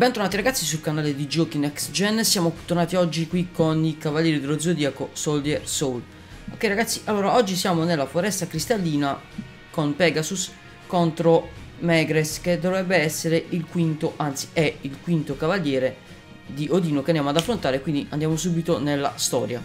Bentornati ragazzi sul canale di Giochi Next Gen. Siamo tornati oggi qui con i Cavalieri dello Zodiaco Soldier Soul. Ok ragazzi, allora oggi siamo nella foresta cristallina con Pegasus contro Magres, che dovrebbe essere il quinto, anzi è il quinto cavaliere di Odino che andiamo ad affrontare, quindi andiamo subito nella storia.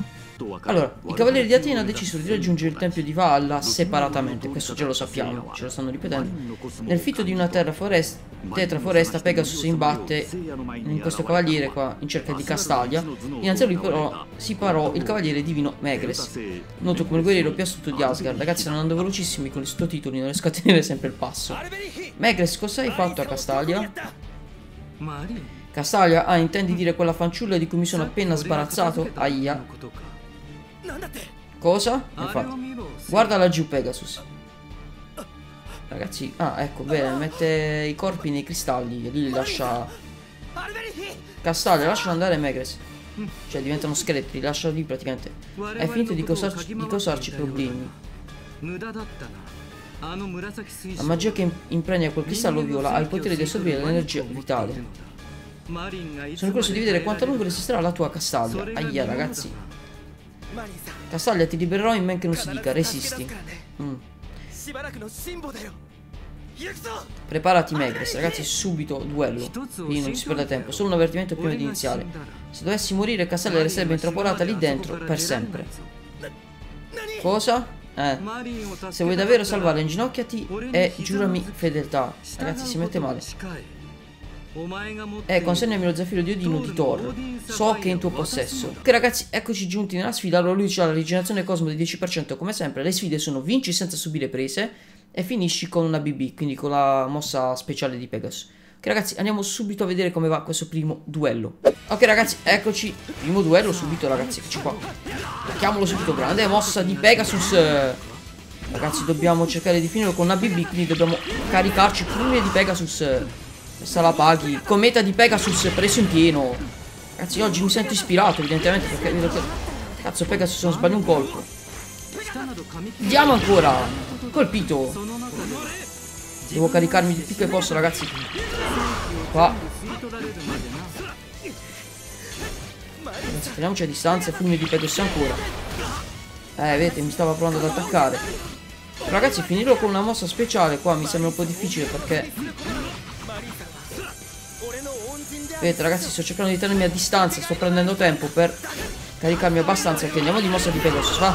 Allora, i cavalieri di Atena decisero di raggiungere il tempio di Valla separatamente, questo già lo sappiamo, ce lo stanno ripetendo. Nel fitto di una tetraforesta Pegasus si imbatte in questo cavaliere qua in cerca di Castalia. Innanzi a lui però si parò il cavaliere divino Magres, noto come il guerriero più astuto di Asgard. Ragazzi, stanno andando velocissimi con i sottotitoli, non riesco a tenere sempre il passo. Magres, cosa hai fatto a Castalia? Castalia, ah, intendi dire quella fanciulla di cui mi sono appena sbarazzato? Aia. Cosa? Infatti. Guarda laggiù Pegasus. Ragazzi, ah ecco, bene, mette i corpi nei cristalli e lì lascia Castalia, lasciano andare Magres. Cioè diventano scheletri, lascia lì praticamente. Hai finito di causarci problemi. La magia che impregna quel cristallo viola ha il potere di assorbire l'energia vitale. Sono curioso di vedere quanto a lungo resisterà la tua Castalia. Aia ragazzi. Castalia, ti libererò in men che non si dica, resisti. Preparati Magres, ragazzi, subito duello. Lì non ci si perde tempo, solo un avvertimento prima di iniziare. Se dovessi morire Castalia resterebbe intrappolata lì dentro per sempre. Cosa? Se vuoi davvero salvarla inginocchiati e giurami fedeltà. Ragazzi, si mette male. Consegnami lo zaffiro di Odino di Thor, so che è in tuo possesso. Ok ragazzi, eccoci giunti nella sfida. Allora lui c'ha la rigenerazione Cosmo del 10%. Come sempre le sfide sono vinci senza subire prese e finisci con una BB, quindi con la mossa speciale di Pegasus. Ok ragazzi, andiamo subito a vedere come va questo primo duello. Ok ragazzi, eccoci, primo duello subito ragazzi, eccoci qua. Tocchiamolo subito, grande mossa di Pegasus. Ragazzi, dobbiamo cercare di finirlo con una BB, quindi dobbiamo caricarci Fulmine di Pegasus. Questa la paghi. Cometa di Pegasus preso in pieno. Ragazzi, oggi mi sento ispirato evidentemente perché cazzo, Pegasus non sbaglio un colpo. Andiamo ancora. Colpito. Devo caricarmi di più che posso ragazzi. Qua. Ragazzi, teniamoci a distanza. Fulmine di Pegasus ancora. Vedete, mi stava provando ad attaccare. Ragazzi, finirlo con una mossa speciale qua mi sembra un po' difficile perché... Vedete ragazzi, sto cercando di tenermi a distanza, sto prendendo tempo per caricarmi abbastanza. Ok, andiamo di mossa di Pegasus, va?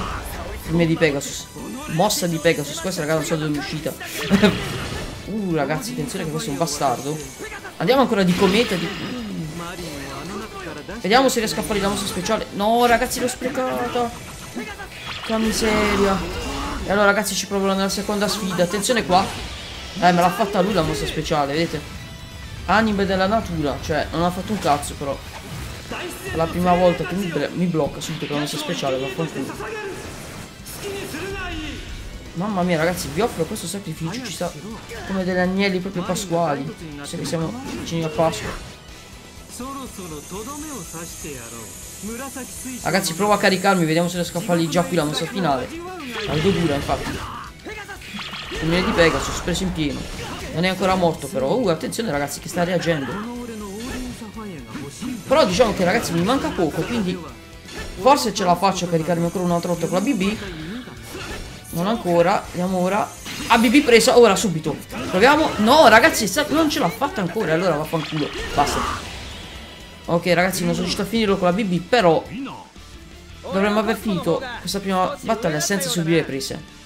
Fulmine di Pegasus, mossa di Pegasus, questa ragazzi non so dove è uscita. Ragazzi, attenzione che questo è un bastardo. Andiamo ancora di cometa di... Vediamo se riesco a fare la mossa speciale. No ragazzi, l'ho sprecata. Che miseria. E allora ragazzi ci provo nella seconda sfida. Attenzione qua. Me l'ha fatta lui la mossa speciale, vedete? Anime della natura, cioè non ha fatto un cazzo però. La prima volta che mi blocca subito con la mossa speciale, vaffanculo. Mamma mia ragazzi, vi offro questo sacrificio, ci sta come degli agnelli proprio pasquali. Se che siamo vicini a Pasqua. Ragazzi, provo a caricarmi, vediamo se riesco a fargli già qui la mossa finale. Aldo dura infatti. Fulmine di Pegasus, preso in pieno. Non è ancora morto però. Attenzione ragazzi che sta reagendo. Però diciamo che ragazzi mi manca poco, quindi forse ce la faccio a caricarmi ancora un'altra volta con la BB. Non ancora. Vediamo ora. Ah, BB presa. Ora subito. Proviamo. No ragazzi, non ce l'ha fatta ancora. Allora vaffanculo. Basta. Ok ragazzi, non sono riuscito a finirlo con la BB, però dovremmo aver finito questa prima battaglia senza subire prese.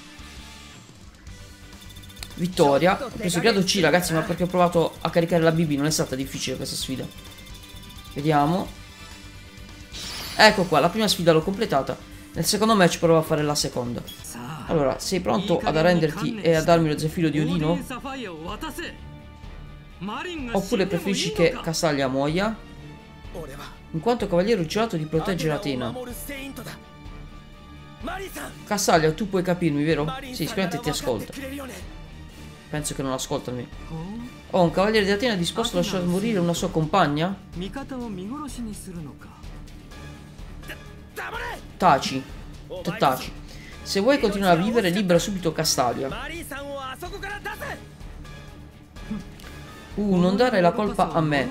Vittoria. Ho preso grado C ragazzi, ma perché ho provato a caricare la BB. Non è stata difficile questa sfida. Vediamo. Ecco qua, la prima sfida l'ho completata. Nel secondo match provo a fare la seconda. Allora, sei pronto ad arrenderti e a darmi lo zaffiro di Odino? Oppure preferisci che Castalia muoia? In quanto cavaliere ho giurato di proteggere Atena. Castalia, tu puoi capirmi, vero? Sì, sicuramente ti ascolto. Penso che non ascolta me. Oh, un cavaliere di Atena è disposto a lasciar morire una sua compagna? Taci. Taci. Se vuoi continuare a vivere, libera subito Castalia. Non dare la colpa a me.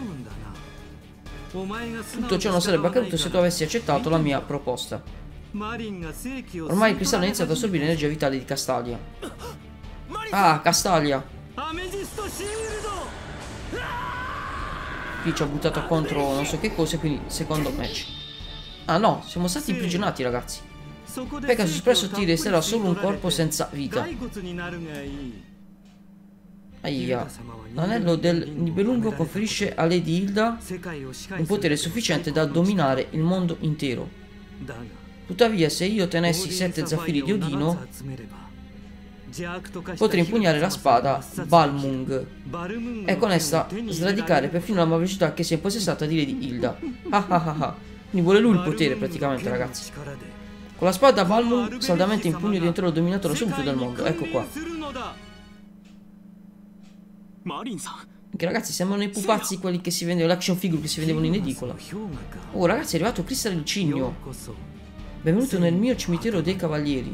Tutto ciò non sarebbe accaduto se tu avessi accettato la mia proposta. Ormai il cristallo ha iniziato ad assorbire l'energia vitale di Castalia. Ah, Castalia! Qui ci ha buttato contro non so che cosa, quindi secondo match. Ah no, siamo stati imprigionati, ragazzi. Pegasus presso ti resterà solo un corpo senza vita. Aia. L'anello del Nibelungo conferisce a Lady Hilda un potere sufficiente da dominare il mondo intero. Tuttavia, se io tenessi 7 zaffiri di Odino, potrei impugnare la spada Balmung e con essa sradicare perfino la malvagità che si è impossessata di Lady Hilda. Ah ah ah. Quindi vuole lui il potere, praticamente, ragazzi. Con la spada Balmung saldamente impugno diventerò il dominatore assoluto del mondo. Ecco qua. Che ragazzi, sembrano i pupazzi quelli che si vendevano, l'action figure che si vendevano in edicola. Oh ragazzi, è arrivato Crystal il Cigno. Benvenuto nel mio cimitero dei cavalieri.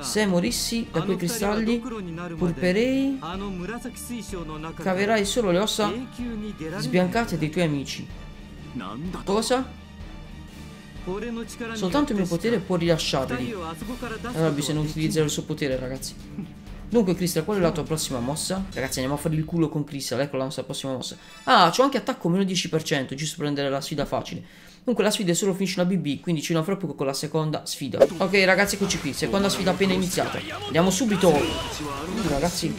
Se morissi da quei cristalli purperei, caverai solo le ossa sbiancate dei tuoi amici. Cosa? Soltanto il mio potere può rilasciarli. Allora bisogna utilizzare il suo potere, ragazzi. Dunque Crystal, qual è la tua prossima mossa? Ragazzi, andiamo a fare il culo con Crystal, ecco la nostra prossima mossa. Ah, c'ho anche attacco meno 10%, giusto per rendere la sfida facile. Dunque la sfida è solo finisce una BB, quindi ci vediamo fra poco con la seconda sfida. Ok ragazzi, eccoci qui, seconda sfida appena iniziata. Andiamo subito. Ragazzi,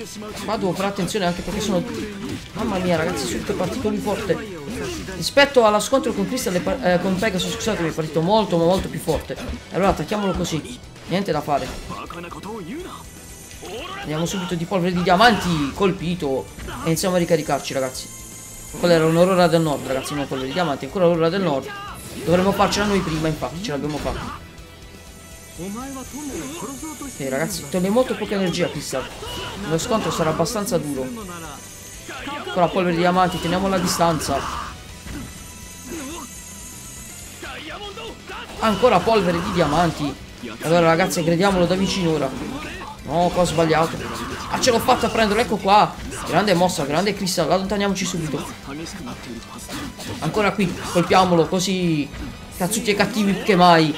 ma devo fare attenzione anche perché sono... Mamma mia ragazzi, subito particolari forte. Rispetto allo scontro con Crystal, con Pegasus, scusate, mi è partito molto ma molto più forte. Allora attacchiamolo così, niente da fare. Andiamo subito di polvere di diamanti, colpito. E iniziamo a ricaricarci, ragazzi. Quella era un'Aurora del Nord, ragazzi, non polvere di diamanti, ancora l'Aurora del Nord. Dovremmo farcela noi prima, infatti, ce l'abbiamo fatta. Ok, ragazzi, toglie molto poca energia, Crystal. Lo scontro sarà abbastanza duro. Con la polvere di diamanti, teniamo la distanza. Ancora polvere di diamanti. Allora, ragazzi, aggrediamolo da vicino ora. No, qua ho sbagliato. Ah, ce l'ho fatta a prenderlo, ecco qua. Grande mossa, grande Crystal, allontaniamoci subito. Ancora qui, colpiamolo così. Cazzuti e cattivi che mai.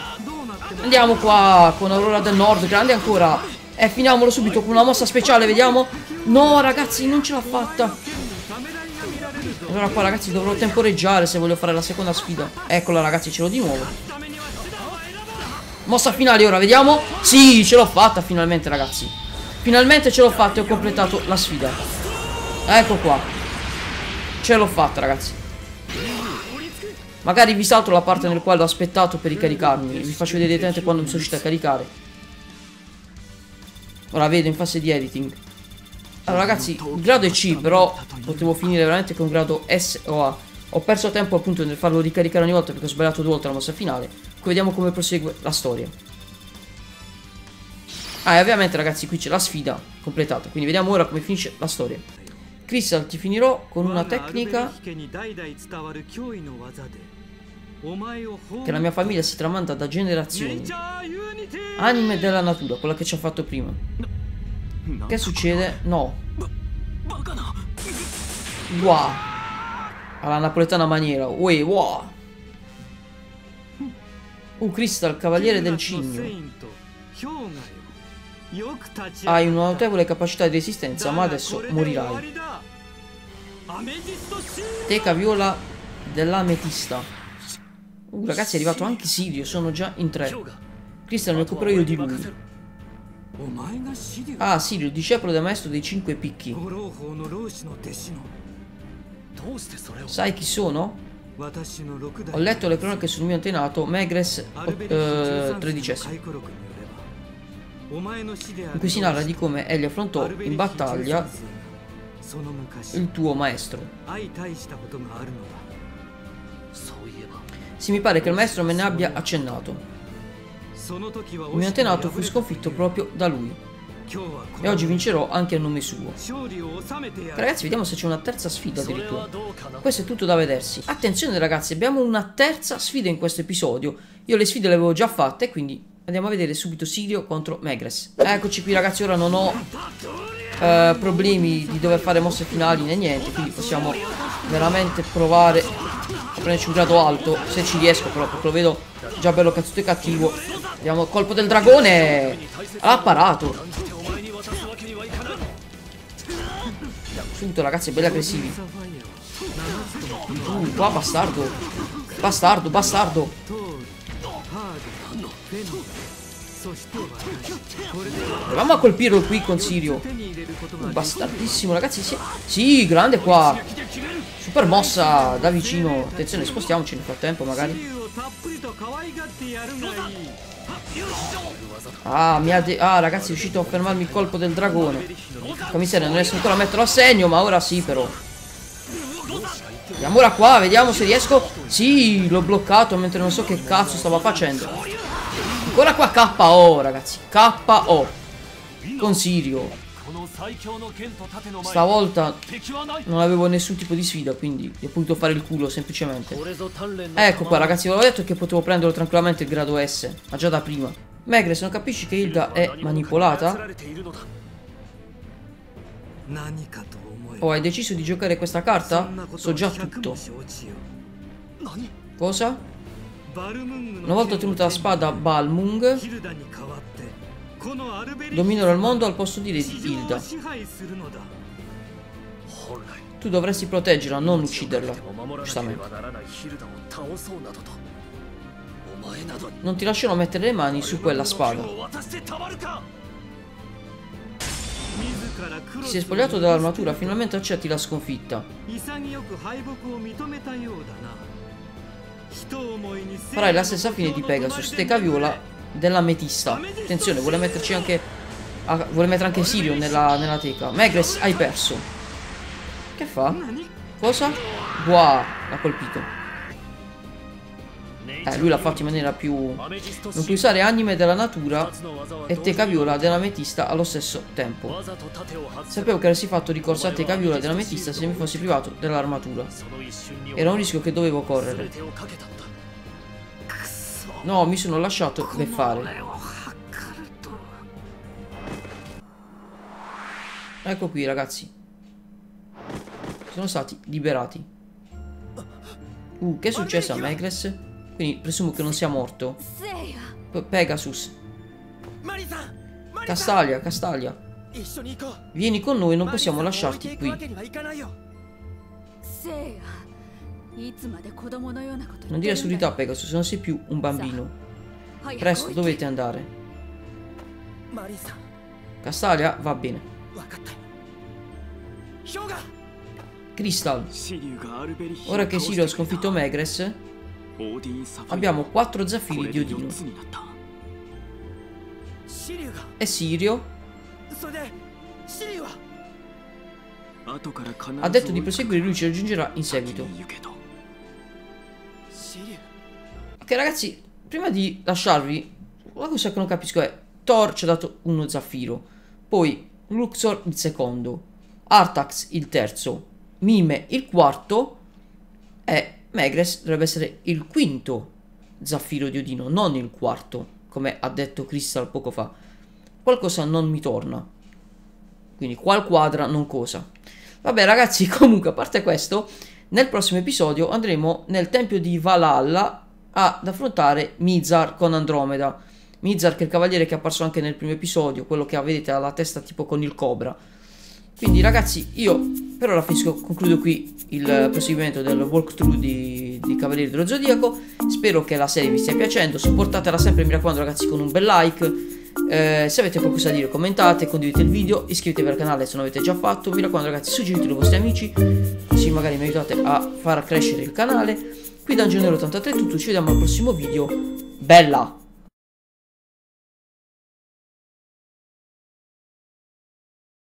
Andiamo qua con Aurora del Nord, grande ancora. E finiamolo subito con una mossa speciale, vediamo. No ragazzi, non ce l'ha fatta. Allora qua ragazzi dovrò temporeggiare se voglio fare la seconda sfida. Eccola ragazzi, ce l'ho di nuovo. Mossa finale ora, vediamo. Sì, ce l'ho fatta finalmente ragazzi. Finalmente ce l'ho fatta e ho completato la sfida. Ecco qua. Ce l'ho fatta ragazzi. Magari vi salto la parte nel quale ho aspettato per ricaricarmi. Vi faccio vedere direttamente quando mi sono riuscito a caricare. Ora vedo in fase di editing. Allora ragazzi, il grado è C, però potevo finire veramente con grado S o A. Ho perso tempo appunto nel farlo ricaricare ogni volta perché ho sbagliato 2 volte la mossa finale. Qui vediamo come prosegue la storia. Ah, e ovviamente ragazzi qui c'è la sfida completata. Quindi vediamo ora come finisce la storia. Crystal, ti finirò con una tecnica che la mia famiglia si tramanda da generazioni. Anime della natura, quella che ci ha fatto prima. Che succede? No. Wow. Alla napoletana maniera. Uè, wow. Crystal, cavaliere del cigno. Hai una notevole capacità di resistenza, ma adesso morirai. Teca viola dell'Ametista. Ragazzi, è arrivato anche Sirio, sono già in 3. Crystal, mi occuperò io di lui. Ah, Sirio, discepolo del maestro dei 5 picchi. Sai chi sono? Ho letto le cronache sul mio antenato Magres XIII, in cui si narra di come egli affrontò in battaglia il tuo maestro. Sì, mi pare che il maestro me ne abbia accennato. Il mio antenato fu sconfitto proprio da lui e oggi vincerò anche a nome suo. Ragazzi, vediamo se c'è una terza sfida addirittura. Questo è tutto da vedersi. Attenzione ragazzi, abbiamo una terza sfida in questo episodio. Io le sfide le avevo già fatte, quindi andiamo a vedere subito Sirio contro Magres. Eccoci qui ragazzi, ora non ho problemi di dover fare mosse finali né niente, quindi possiamo veramente provare a prenderci un grado alto, se ci riesco però, perché lo vedo già bello cazzuto e cattivo. Vediamo il colpo del dragone. Ha parato. Subito ragazzi, belli aggressivi. Qua bastardo. Bastardo, bastardo. Proviamo a colpirlo qui con Sirio. Bastardissimo ragazzi. Sì, grande qua. Super mossa da vicino. Attenzione, spostiamoci nel frattempo magari. Ah, ragazzi, è riuscito a fermarmi il colpo del dragone. Commissario, non riesco ancora a metterlo a segno, ma ora sì però. Andiamo ora qua, vediamo se riesco. Sì, l'ho bloccato mentre non so che cazzo stava facendo. Ancora qua KO ragazzi, KO con Sirio. Stavolta non avevo nessun tipo di sfida, quindi gli ho potuto fare il culo semplicemente. Ecco qua ragazzi, ve l'ho detto che potevo prenderlo tranquillamente il grado S, ma già da prima. Magres, non capisci che Hilda è manipolata? Oh, hai deciso di giocare questa carta? So già tutto. Cosa? Una volta ottenuta la spada Balmung, dominerò il mondo al posto di Lady Hilda. Tu dovresti proteggerla, non ucciderla. Giustamente. Non ti lascerò mettere le mani su quella spada. Ti sei spogliato dall'armatura, finalmente accetti la sconfitta. Farai la stessa fine di Pegasus, Teca viola dell'Ametista. Attenzione, vuole metterci anche vuole mettere anche Sirio nella teca. Magres, hai perso. Che fa? Cosa? Buah, l'ha colpito. Lui l'ha fatto in maniera più... Non puoi usare Anime della natura e Teca viola dell'Ametista allo stesso tempo. Sapevo che avessi fatto ricorso a Teca viola dell'Ametista se mi fossi privato dell'armatura. Era un rischio che dovevo correre. No, mi sono lasciato beffare. Ecco qui ragazzi, sono stati liberati. Che è successo a Magres? Quindi presumo che non sia morto. Pegasus. Castalia, Castalia, vieni con noi, non possiamo lasciarti qui. Non dire assurdità Pegasus, non sei più un bambino. Presto dovete andare. Castalia, va bene. Crystal, ora che Sirio ha sconfitto Magres, abbiamo 4 zaffiri di Odino. E Sirio ha detto di proseguire, lui ci raggiungerà in seguito. Ok ragazzi, prima di lasciarvi, la cosa che non capisco è: Thor ci ha dato uno zaffiro, poi Luxor il secondo, Artax il terzo, Mime il quarto e Magres dovrebbe essere il quinto zaffiro di Odino, non il quarto, come ha detto Crystal poco fa. Qualcosa non mi torna. Quindi qual quadra non cosa. Vabbè ragazzi, comunque a parte questo, nel prossimo episodio andremo nel tempio di Valhalla ad affrontare Mizar con Andromeda. Mizar che è il cavaliere che è apparso anche nel primo episodio, quello che vedete alla testa tipo con il cobra. Quindi ragazzi, io per ora concludo qui il proseguimento del walkthrough di Cavalieri dello Zodiaco. Spero che la serie vi stia piacendo, supportatela sempre mi raccomando ragazzi con un bel like. Se avete qualcosa da dire commentate, condividete il video, iscrivetevi al canale se non l'avete già fatto. Mi raccomando ragazzi, suggeritelo ai vostri amici, così magari mi aiutate a far crescere il canale. Qui da AngeloNero 83 è tutto, ci vediamo al prossimo video. Bella!